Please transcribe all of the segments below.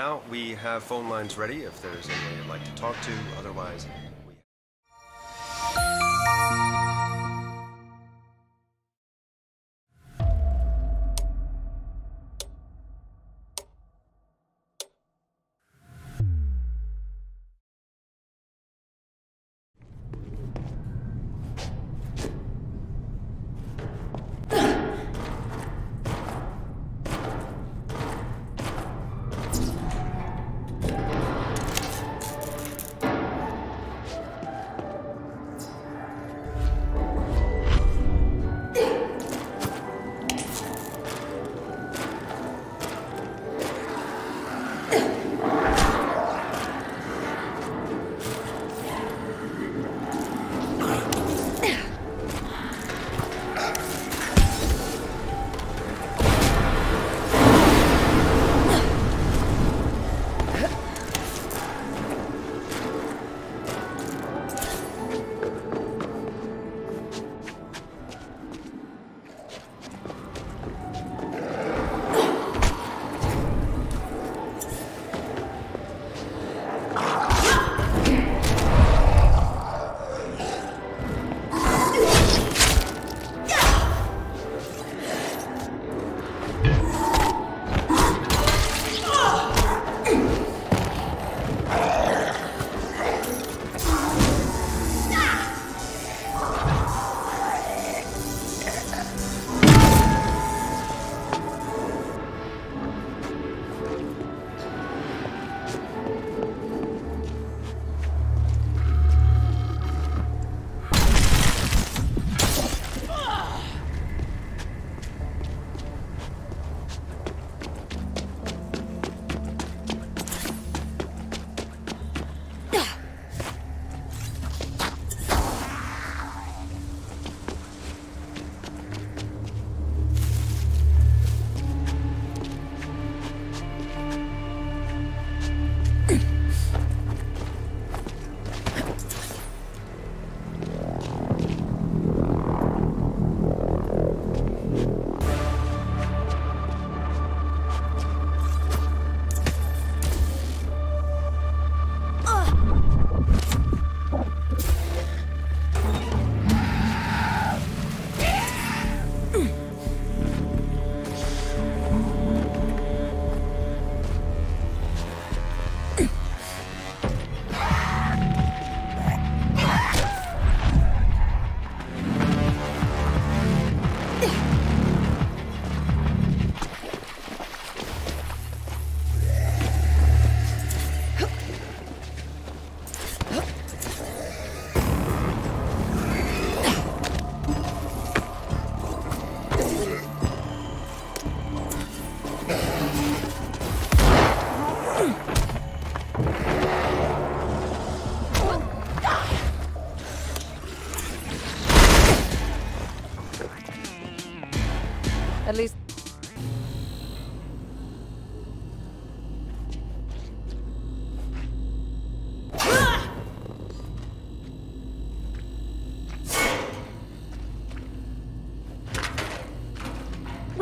now. We have phone lines ready if there's anyone you'd like to talk to. Otherwise, we...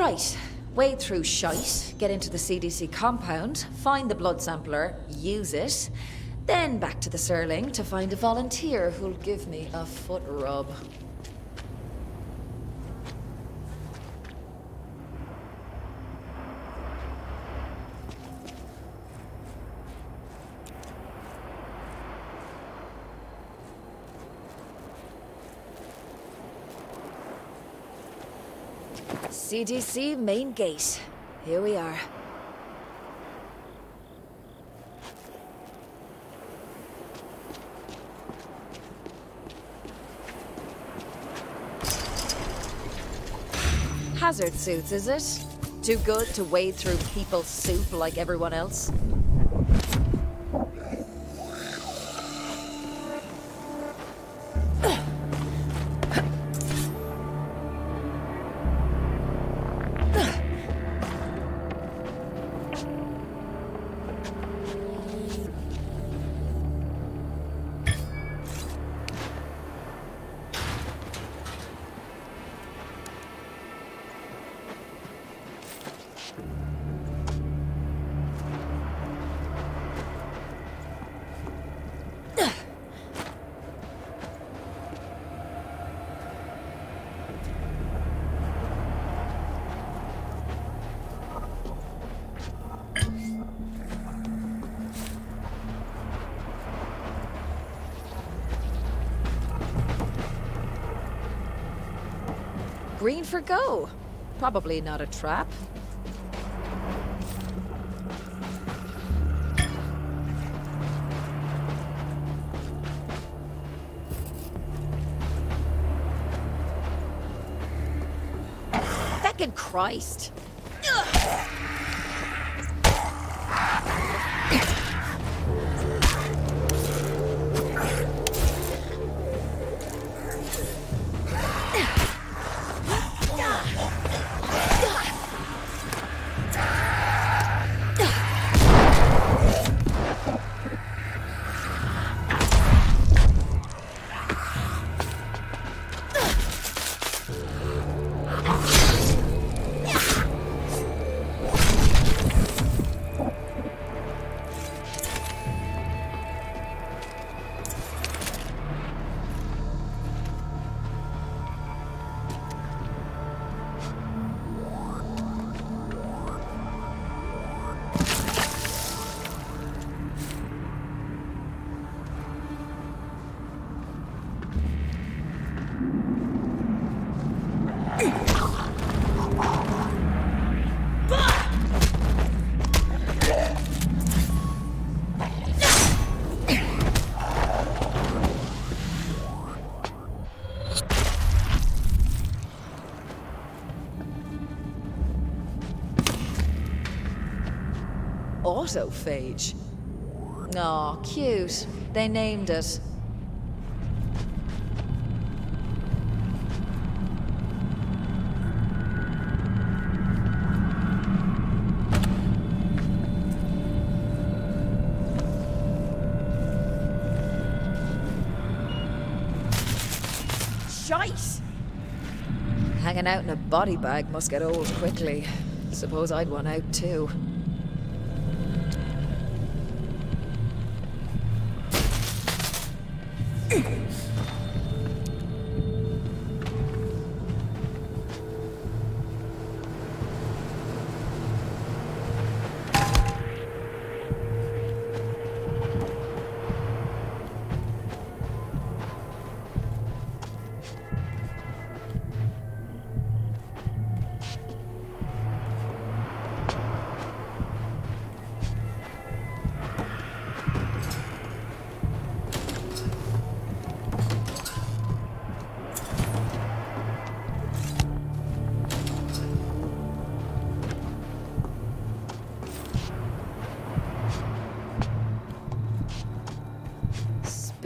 Right. Wade through shite, get into the CDC compound, find the blood sampler, use it, then back to the Sterling to find a volunteer who'll give me a foot rub. CDC main gate. Here we are. Hazard suits, is it? Too good to wade through people's soup like everyone else? green for go. Probably not a trap. Fucking Christ. Autophage. Aw, cute. They named it. Shite! Hanging out in a body bag must get old quickly. Suppose I'd want out too.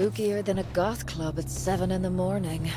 Spookier than a goth club at 7 in the morning.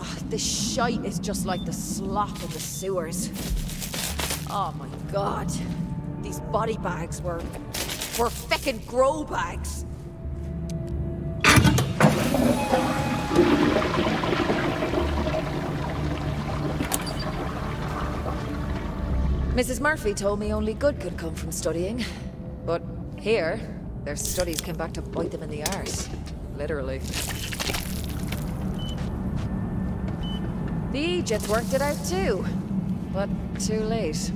Oh, this shite is just like the slop in the sewers. Oh my god. These body bags were feckin' grow bags. Mrs. Murphy told me only good could come from studying. But here, their studies came back to bite them in the arse. Literally. The Egypts worked it out too, but too late.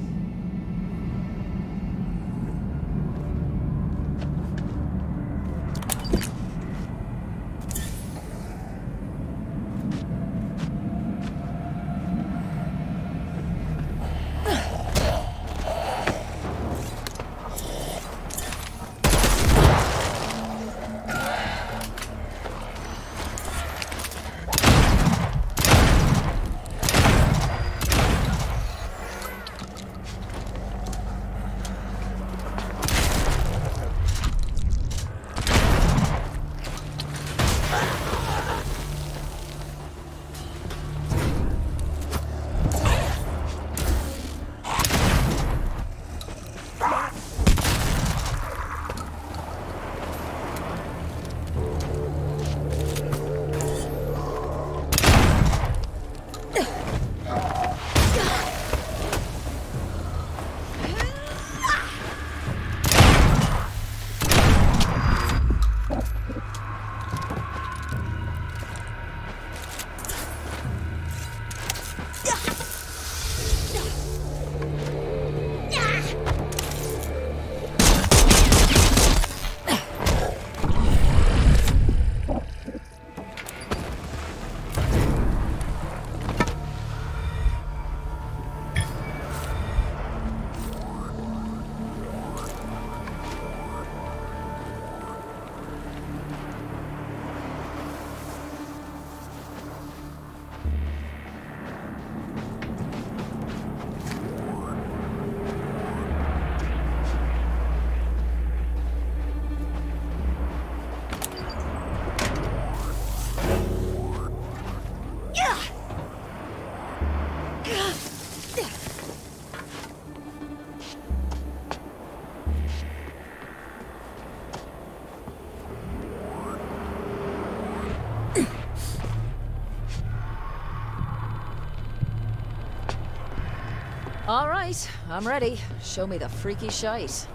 All right, I'm ready. Show me the freaky shite.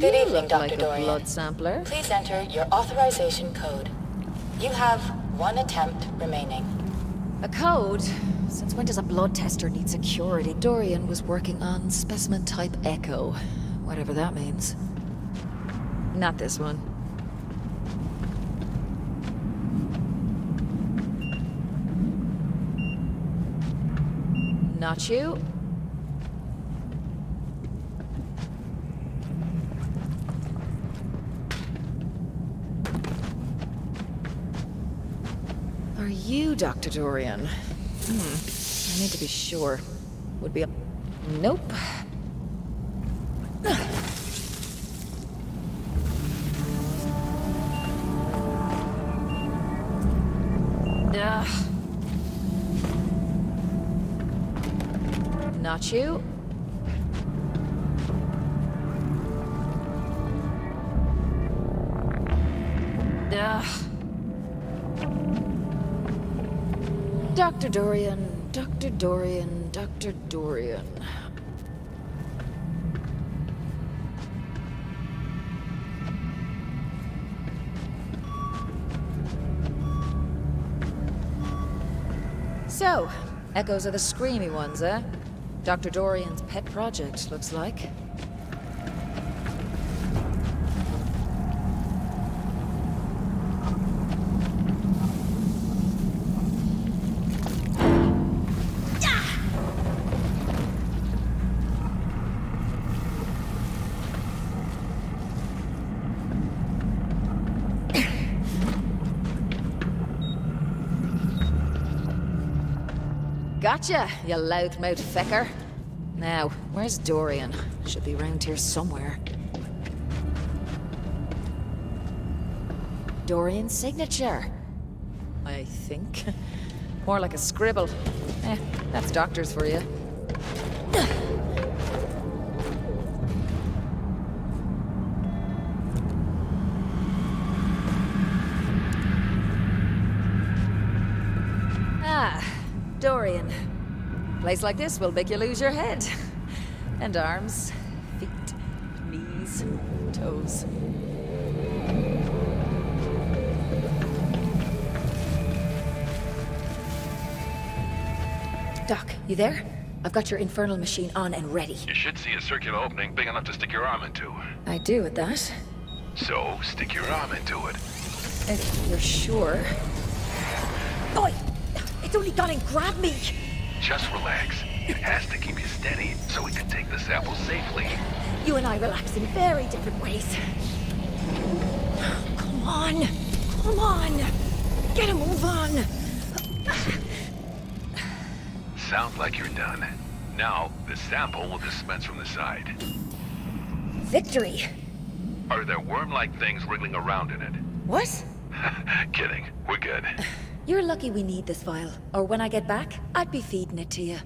Good evening, Dr. Dorian. Blood sampler. Please enter your authorization code. You have one attempt remaining. A code? Since when does a blood tester need security? Dorian was working on specimen type echo, whatever that means. Not this one. Not you. You, Dr. Dorian. I need to be sure. Would be a... Nope. Not you. Dr. Dorian, Dr. Dorian, Dr. Dorian. So, echoes are the screamy ones, eh? Dr. Dorian's pet project, looks like. Gotcha, you loudmouth fecker. Now, where's Dorian? Should be around here somewhere. Dorian's signature, I think. More like a scribble. That's doctors for you. Dorian. Place like this will make you lose your head. And arms, feet, knees, toes. Doc, you there? I've got your infernal machine on and ready. You should see a circular opening big enough to stick your arm into. I do at that. So, stick your arm into it. If you're sure. Oi! It's only gone and grabbed me! Just relax. It has to keep you steady so we can take the sample safely. You and I relax in very different ways. Come on! Come on! Get a move on! Sounds like you're done. Now, the sample will dispense from the side. Victory! Are there worm-like things wriggling around in it? What? Kidding. We're good. You're lucky we need this vial, or when I get back, I'd be feeding it to you.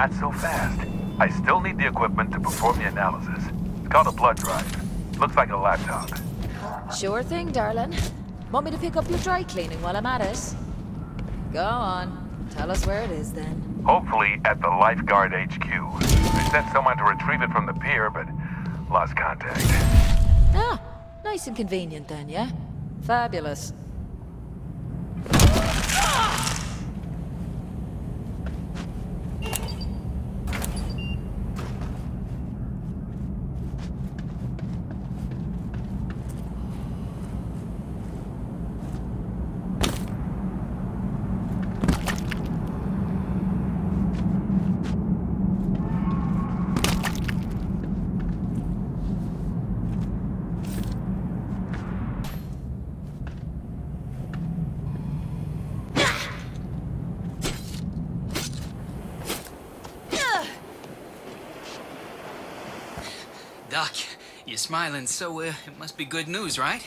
not so fast. I still need the equipment to perform the analysis. It's called a blood drive. Looks like a laptop. Sure thing, darling. Want me to pick up your dry cleaning while I'm at it? Go on. Tell us where it is, then. Hopefully at the Lifeguard HQ. I sent someone to retrieve it from the pier, but lost contact. Ah, nice and convenient then, yeah? Fabulous. Doc, you're smiling, so it must be good news, right?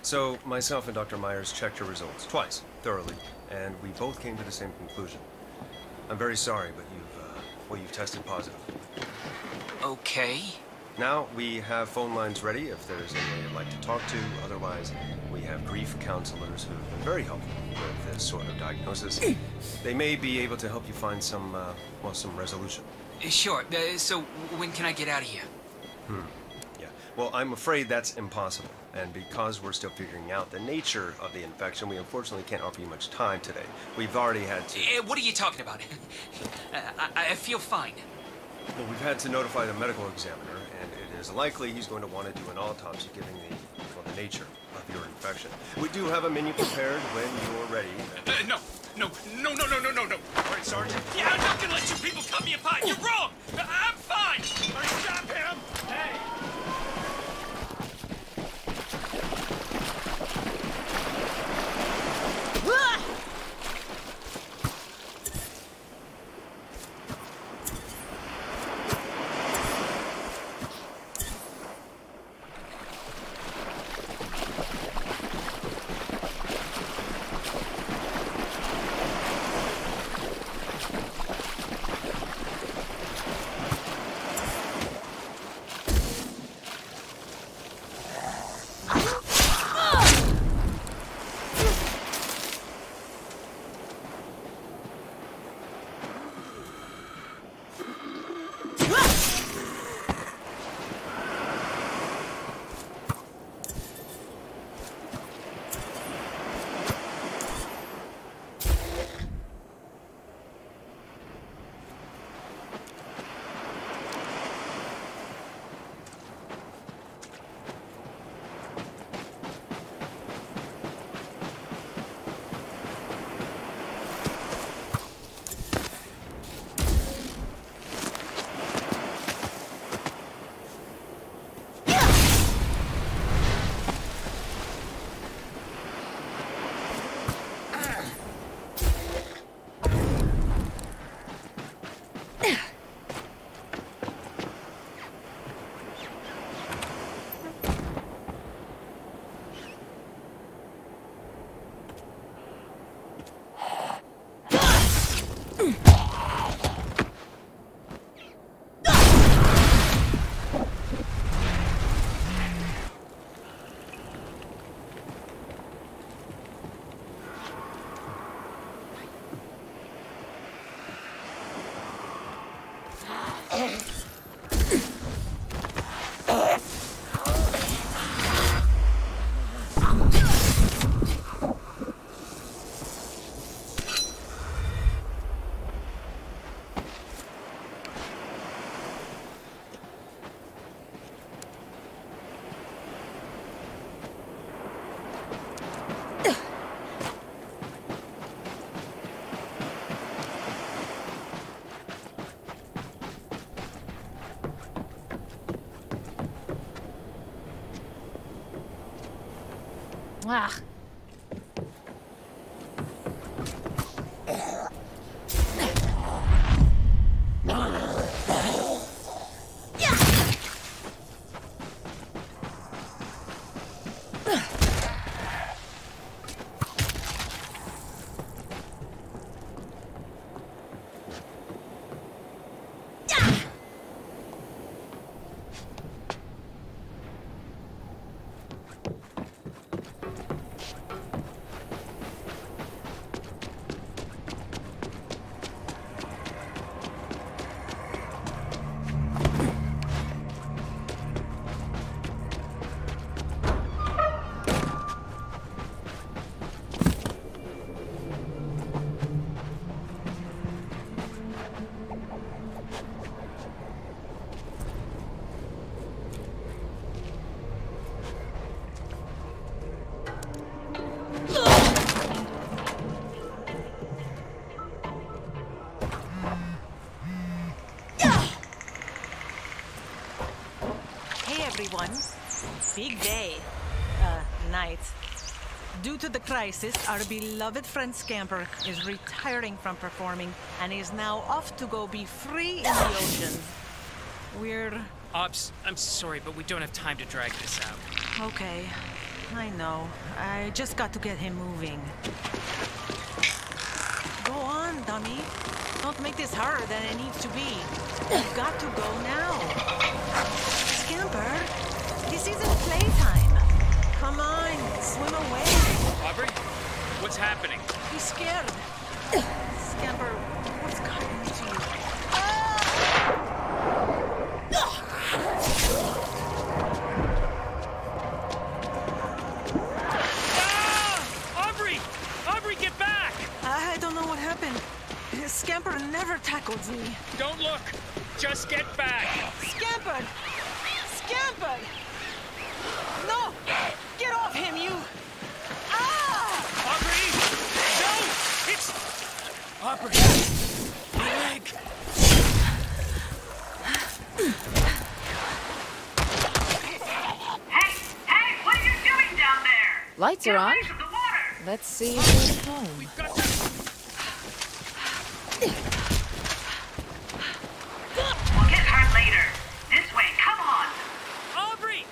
So, myself and Dr. Myers checked your results twice, thoroughly, and we both came to the same conclusion. I'm very sorry, but you've tested positive. Okay. Now, we have phone lines ready if there's anyone you'd like to talk to. Otherwise, we have grief counselors who've been very helpful with this sort of diagnosis. They may be able to help you find some resolution. Sure. So, when can I get out of here? Yeah. Well, I'm afraid that's impossible. And because we're still figuring out the nature of the infection, we unfortunately can't offer you much time today. We've already had to... What are you talking about? I feel fine. Well, we've had to notify the medical examiner, and it is likely he's going to want to do an autopsy given the nature of your infection. We do have a menu prepared when you're ready. No. No. All right, Sergeant. Yeah, I'm not gonna let you people cut me apart. You're wrong. I'm fine. All right, stop him. Hey. Ah. everyone. Big day. Night. Due to the crisis, our beloved friend Scamper is retiring from performing and is now off to go be free in the ocean. We're... Ops, I'm sorry, but we don't have time to drag this out. Okay. I know. I just got to get him moving. Go on, dummy. Don't make this harder than it needs to be. You've got to go now. Scamper, this isn't playtime. Come on, swim away. Aubrey, what's happening? He's scared. Scamper, what's gotten into you? Ah! Aubrey! Aubrey, get back! I don't know what happened. Scamper never tackled me. Don't look. Just get back. Scamper! Scamper! No! Get off him, you! Ah! Aubrey! No! It's... Aubrey! My leg! Hey! Hey! What are you doing down there? Lights are on. The water. Let's see if it's home. We've got to... We'll get her later. This way, come on! Aubrey!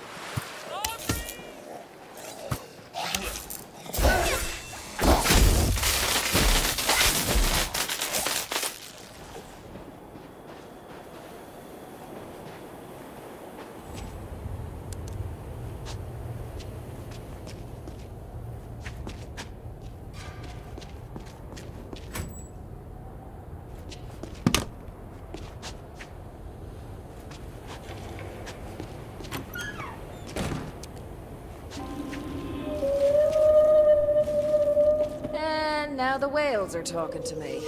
Now the whales are talking to me.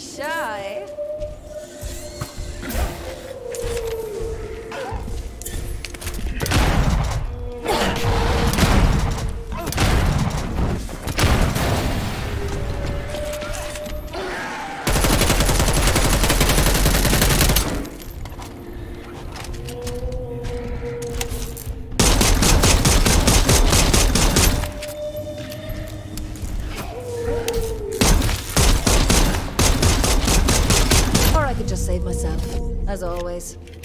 be shy. Myself, as always.